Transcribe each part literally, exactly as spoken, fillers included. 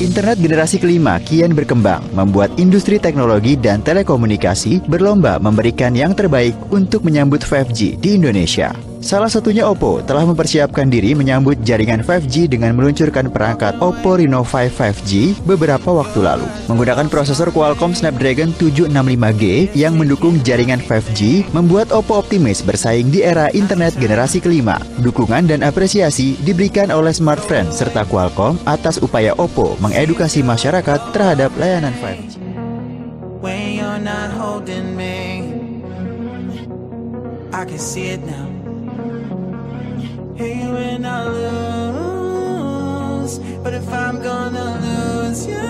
Internet generasi kelima kian berkembang, membuat industri teknologi dan telekomunikasi berlomba memberikan yang terbaik untuk menyambut lima G di Indonesia. Salah satunya Oppo telah mempersiapkan diri menyambut jaringan lima G dengan meluncurkan perangkat Oppo Reno lima 5G beberapa waktu lalu. Menggunakan prosesor Qualcomm Snapdragon tujuh enam lima G yang mendukung jaringan lima G, membuat Oppo optimis bersaing di era internet generasi kelima. Dukungan dan apresiasi diberikan oleh Smartfren serta Qualcomm atas upaya Oppo mengedukasi masyarakat terhadap layanan lima G. When you're not holding me, I can see it now. Hear you when I lose, but if I'm gonna lose you,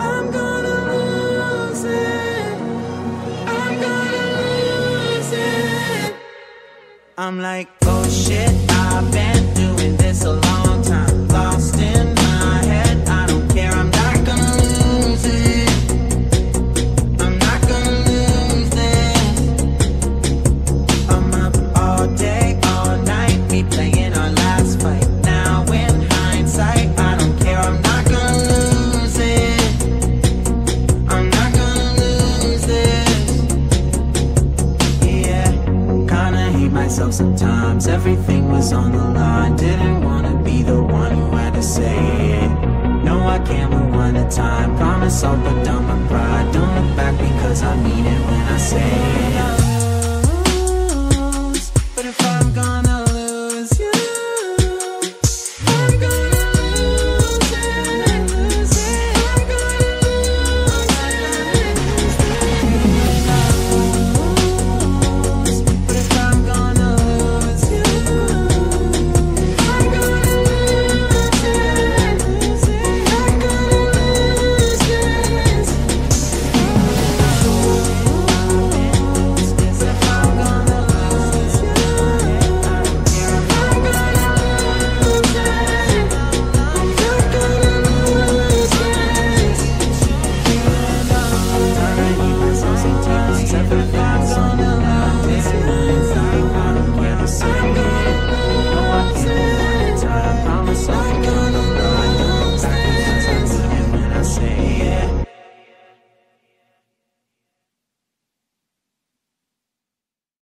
I'm gonna lose it. I'm gonna lose it. I'm like, oh shit, I've been doing this a long time, lost in my head. I don't care, I'm not gonna lose it. I'm not gonna lose this. I'm up all day, all night, we playing our last fight. Now in hindsight, I don't care, I'm not gonna lose it. I'm not gonna lose this. Yeah, kinda hate myself sometimes. Everything was on the line, didn't wanna be the one who had to say it. No, I can't move on to time. Promise I'll put down my pride. Don't look back because I mean it when I say it.